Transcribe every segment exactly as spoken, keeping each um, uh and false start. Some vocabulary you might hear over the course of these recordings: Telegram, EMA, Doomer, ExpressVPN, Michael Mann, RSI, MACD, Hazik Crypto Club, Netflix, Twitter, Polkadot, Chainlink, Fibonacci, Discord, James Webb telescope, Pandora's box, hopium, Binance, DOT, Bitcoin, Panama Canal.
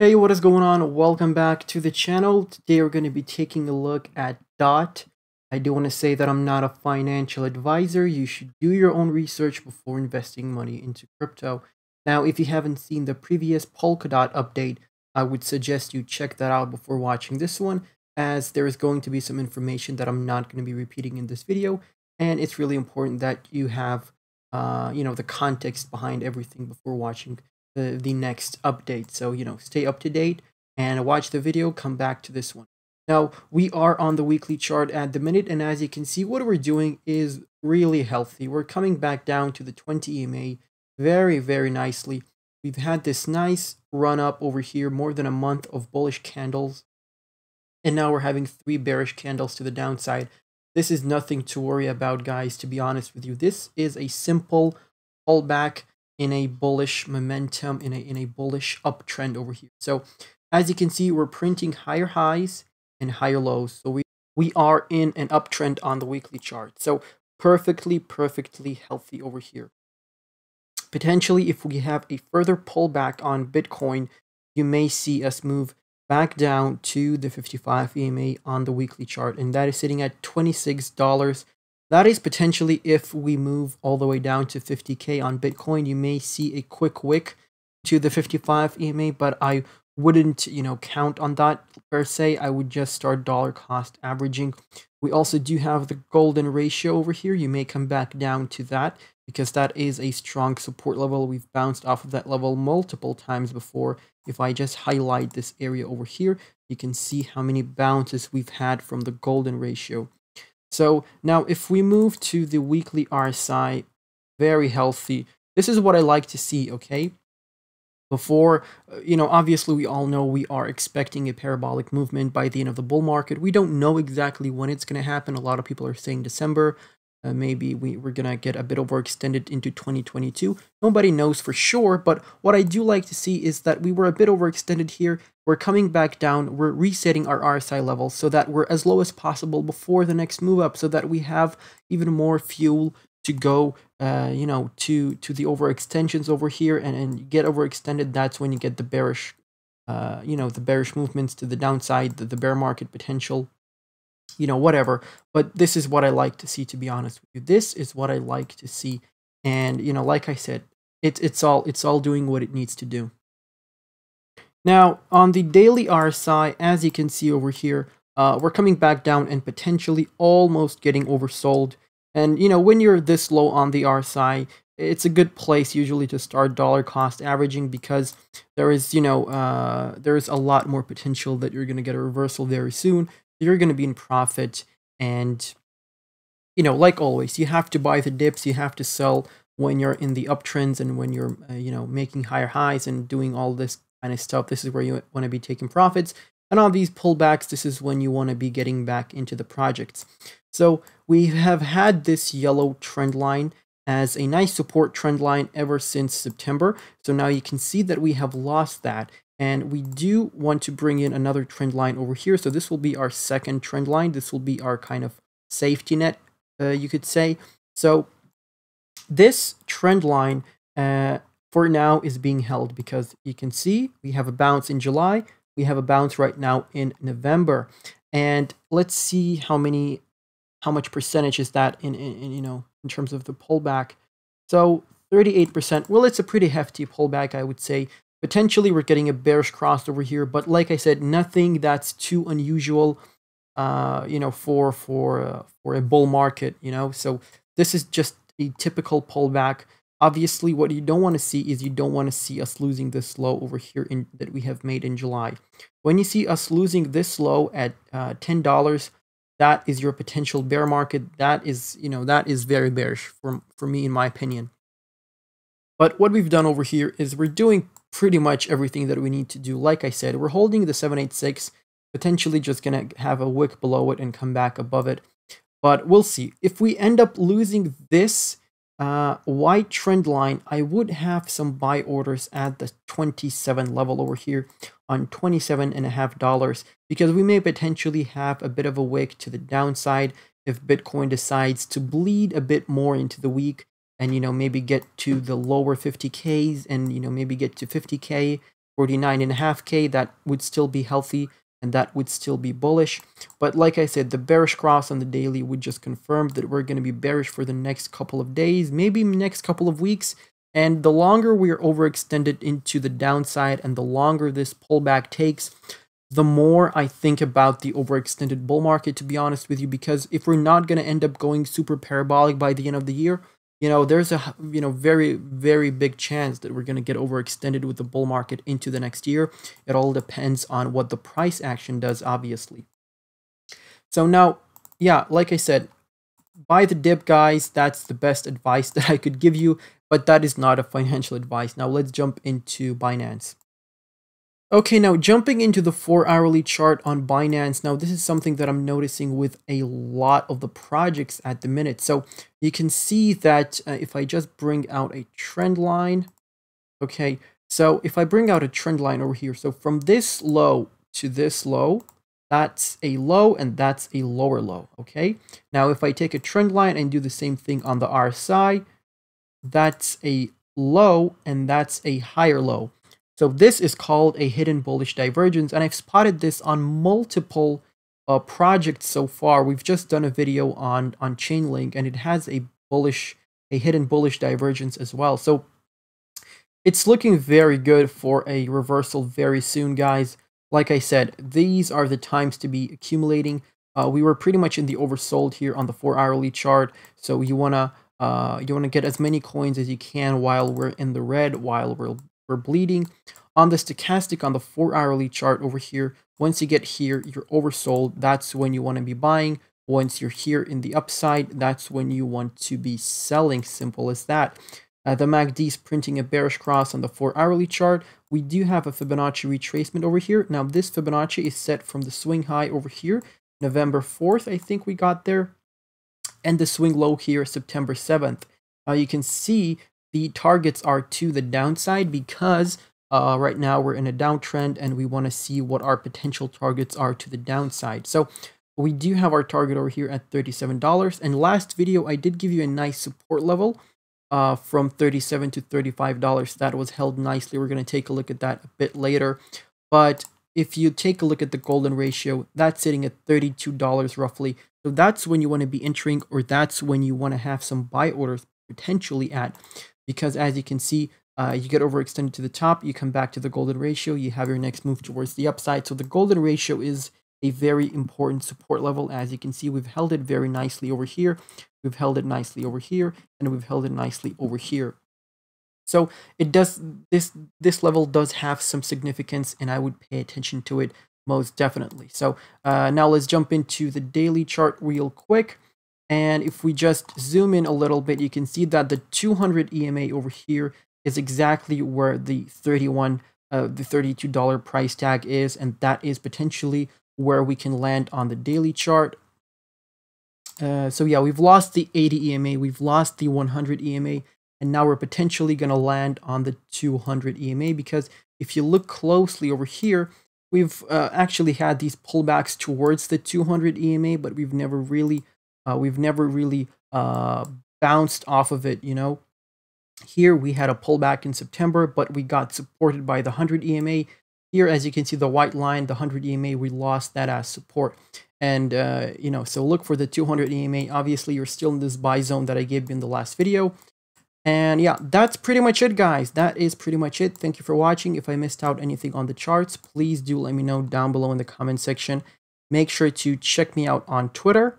Hey, what is going on? Welcome back to the channel. Today we're going to be taking a look at D O T. I do want to say that I'm not a financial advisor. You should do your own research before investing money into crypto. Now, if you haven't seen the previous Polkadot update, I would suggest you check that out before watching this one, as there is going to be some information that I'm not going to be repeating in this video, and it's really important that you have uh, you know, the context behind everything before watching The, the next update. So, you know, stay up to date and watch the video, come back to this one. Now, we are on the weekly chart at the minute, and as you can see, what we're doing is really healthy. We're coming back down to the twenty E M A very, very nicely. We've had this nice run up over here, more than a month of bullish candles, and now we're having three bearish candles to the downside. This is nothing to worry about, guys, to be honest with you. This is a simple pullback in a bullish momentum, in a, in a bullish uptrend over here. So as you can see, we're printing higher highs and higher lows. So we, we are in an uptrend on the weekly chart. So perfectly, perfectly healthy over here. Potentially, if we have a further pullback on Bitcoin, you may see us move back down to the fifty-five E M A on the weekly chart. And that is sitting at twenty-six dollars. That is potentially if we move all the way down to fifty K on Bitcoin. You may see a quick wick to the fifty-five E M A, but I wouldn't, you know, count on that per se. I would just start dollar cost averaging. We also do have the golden ratio over here. You may come back down to that because that is a strong support level. We've bounced off of that level multiple times before. If I just highlight this area over here, you can see how many bounces we've had from the golden ratio. So now if we move to the weekly R S I, very healthy. This is what I like to see, okay? Before, you know, obviously we all know we are expecting a parabolic movement by the end of the bull market. We don't know exactly when it's going to happen. A lot of people are saying December. Uh, maybe we, we're going to get a bit overextended into twenty twenty-two. Nobody knows for sure, but what I do like to see is that we were a bit overextended here. We're coming back down. We're resetting our R S I levels so that we're as low as possible before the next move up, so that we have even more fuel to go, uh, you know, to, to the overextensions over here, and, and get overextended. That's when you get the bearish, uh, you know, the bearish movements to the downside, the, the bear market potential. You know, whatever. But this is what I like to see, to be honest with you. This is what I like to see. And, you know, like I said, it's it's all it's all doing what it needs to do. Now, on the daily R S I, as you can see over here, uh, we're coming back down and potentially almost getting oversold. And, you know, when you're this low on the R S I, it's a good place usually to start dollar cost averaging, because there is, you know, uh, there is a lot more potential that you're going to get a reversal very soon. You're going to be in profit, and, you know, like always, you have to buy the dips, you have to sell when you're in the uptrends, and when you're, uh, you know, making higher highs and doing all this kind of stuff. This is where you want to be taking profits, and on these pullbacks, this is when you want to be getting back into the projects. So we have had this yellow trend line as a nice support trend line ever since September. So now you can see that we have lost that. And we do want to bring in another trend line over here. So this will be our second trend line. This will be our kind of safety net, uh, you could say. So this trend line uh, for now is being held, because you can see we have a bounce in July. We have a bounce right now in November. And let's see how many, how much percentage is that in, in, in you know, in terms of the pullback. So thirty-eight percent. Well, it's a pretty hefty pullback, I would say. Potentially, we're getting a bearish cross over here, but like I said, nothing that's too unusual, uh, you know, for for uh, for a bull market, you know. So this is just a typical pullback. Obviously, what you don't want to see is you don't want to see us losing this low over here in, that we have made in July. When you see us losing this low at uh, ten dollars, that is your potential bear market. That is, you know, that is very bearish for for me, in my opinion. But what we've done over here is we're doing pretty much everything that we need to do. Like I said, we're holding the seven eighty-six, potentially just going to have a wick below it and come back above it. But we'll see. If we end up losing this uh, white trend line, I would have some buy orders at the twenty-seven level over here on twenty-seven and a half dollars, because we may potentially have a bit of a wick to the downside if Bitcoin decides to bleed a bit more into the week. And, you know, maybe get to the lower fifty Ks, and, you know, maybe get to fifty K forty-nine point five K, that would still be healthy and that would still be bullish. But like I said, the bearish cross on the daily would just confirm that we're going to be bearish for the next couple of days, maybe next couple of weeks. And the longer we're overextended into the downside and the longer this pullback takes, the more I think about the overextended bull market, to be honest with you, because if we're not going to end up going super parabolic by the end of the year, you know, there's a, you know, very, very big chance that we're going to get overextended with the bull market into the next year. It all depends on what the price action does, obviously. So now, yeah, like I said, buy the dip, guys. That's the best advice that I could give you, but that is not a financial advice. Now let's jump into Binance. Okay, now jumping into the four hourly chart on Binance. Now this is something that I'm noticing with a lot of the projects at the minute. So you can see that uh, if I just bring out a trend line, okay, so if I bring out a trend line over here, so from this low to this low, that's a low and that's a lower low, okay? Now if I take a trend line and do the same thing on the R S I, that's a low and that's a higher low. So this is called a hidden bullish divergence, and I've spotted this on multiple uh, projects so far. We've just done a video on, on Chainlink, and it has a bullish, a hidden bullish divergence as well. So it's looking very good for a reversal very soon, guys. Like I said, these are the times to be accumulating. Uh, we were pretty much in the oversold here on the four hourly chart, so you wanna uh, you wanna get as many coins as you can while we're in the red, while we're We're bleeding. On the stochastic on the four hourly chart over here, once you get here, you're oversold. That's when you want to be buying. Once you're here in the upside, that's when you want to be selling. Simple as that. Uh, the M A C D is printing a bearish cross on the four hourly chart. We do have a Fibonacci retracement over here. Now this Fibonacci is set from the swing high over here, November fourth, I think we got there, and the swing low here, September seventh. Now uh, you can see the targets are to the downside because uh, right now we're in a downtrend and we want to see what our potential targets are to the downside. So we do have our target over here at thirty-seven dollars. And last video, I did give you a nice support level uh, from thirty-seven dollars to thirty-five dollars. That was held nicely. We're going to take a look at that a bit later. But if you take a look at the golden ratio, that's sitting at thirty-two dollars roughly. So that's when you want to be entering, or that's when you want to have some buy orders potentially at. Because as you can see, uh, you get overextended to the top, you come back to the golden ratio, you have your next move towards the upside. So the golden ratio is a very important support level. As you can see, we've held it very nicely over here, we've held it nicely over here, and we've held it nicely over here. So it does this this level does have some significance, and I would pay attention to it most definitely. So uh, now let's jump into the daily chart real quick. And if we just zoom in a little bit, you can see that the two hundred E M A over here is exactly where the thirty-one, uh, the thirty-two dollar price tag is, and that is potentially where we can land on the daily chart. Uh, so yeah, we've lost the eighty E M A, we've lost the one hundred E M A, and now we're potentially going to land on the two hundred E M A, because if you look closely over here, we've uh, actually had these pullbacks towards the two hundred E M A, but we've never really Uh, we've never really uh, bounced off of it, you know. Here we had a pullback in September, but we got supported by the one hundred E M A. Here, as you can see, the white line, the one hundred E M A, we lost that as support. And, uh, you know, so look for the two hundred E M A. Obviously, you're still in this buy zone that I gave you in the last video. And yeah, that's pretty much it, guys. That is pretty much it. Thank you for watching. If I missed out anything on the charts, please do let me know down below in the comment section. Make sure to check me out on Twitter.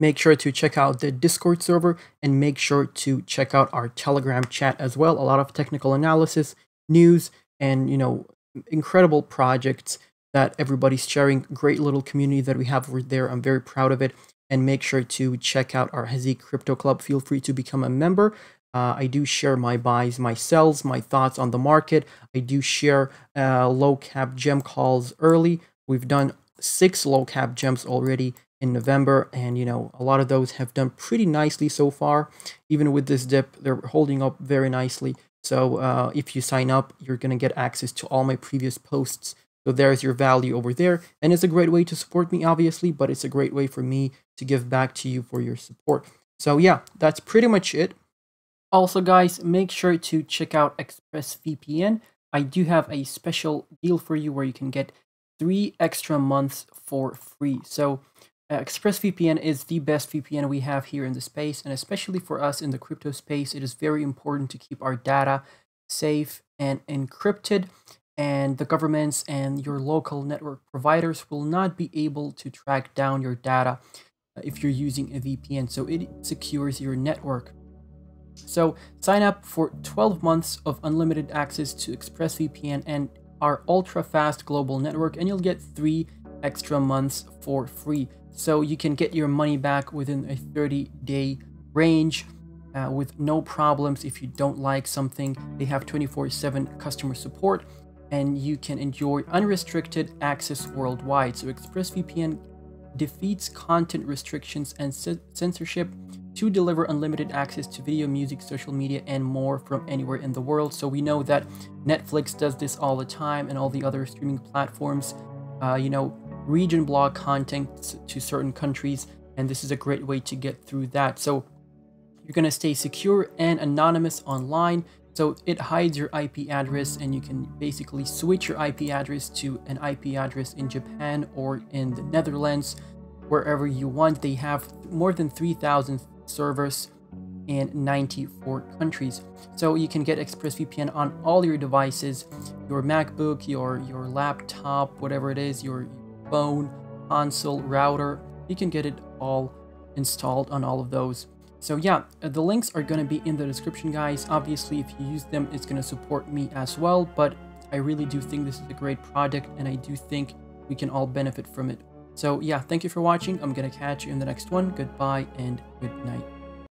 Make sure to check out the Discord server, and make sure to check out our Telegram chat as well. A lot of technical analysis, news, and, you know, incredible projects that everybody's sharing. Great little community that we have over there. I'm very proud of it. And make sure to check out our Hazik Crypto Club. Feel free to become a member. Uh, I do share my buys, my sells, my thoughts on the market. I do share uh, low cap gem calls early. We've done six low cap gems already in November, and you know, a lot of those have done pretty nicely so far. Even with this dip, they're holding up very nicely. So uh, if you sign up, you're gonna get access to all my previous posts. So there's your value over there, and it's a great way to support me, obviously, but it's a great way for me to give back to you for your support. So yeah, that's pretty much it. Also, guys, make sure to check out ExpressVPN. I do have a special deal for you where you can get three extra months for free. So uh, ExpressVPN is the best V P N we have here in the space, and especially for us in the crypto space, it is very important to keep our data safe and encrypted, and the governments and your local network providers will not be able to track down your data if you're using a V P N, so it secures your network. So sign up for twelve months of unlimited access to ExpressVPN and our ultra-fast global network, and you'll get three extra months for free. So you can get your money back within a thirty day range uh, with no problems. If you don't like something, they have twenty-four seven customer support, and you can enjoy unrestricted access worldwide. So ExpressVPN defeats content restrictions and censorship to deliver unlimited access to video, music, social media, and more from anywhere in the world. So we know that Netflix does this all the time, and all the other streaming platforms, uh, you know, region block content to certain countries, and this is a great way to get through that. So you're gonna stay secure and anonymous online. So it hides your I P address, and you can basically switch your I P address to an I P address in Japan or in the Netherlands, wherever you want. They have more than three thousand servers in ninety-four countries. So you can get ExpressVPN on all your devices, your MacBook, your, your laptop, whatever it is, your phone, console, router. You can get it all installed on all of those. So yeah, the links are going to be in the description, guys. Obviously, if you use them, it's going to support me as well. But I really do think this is a great product, and I do think we can all benefit from it. So yeah, thank you for watching. I'm going to catch you in the next one. Goodbye and good night.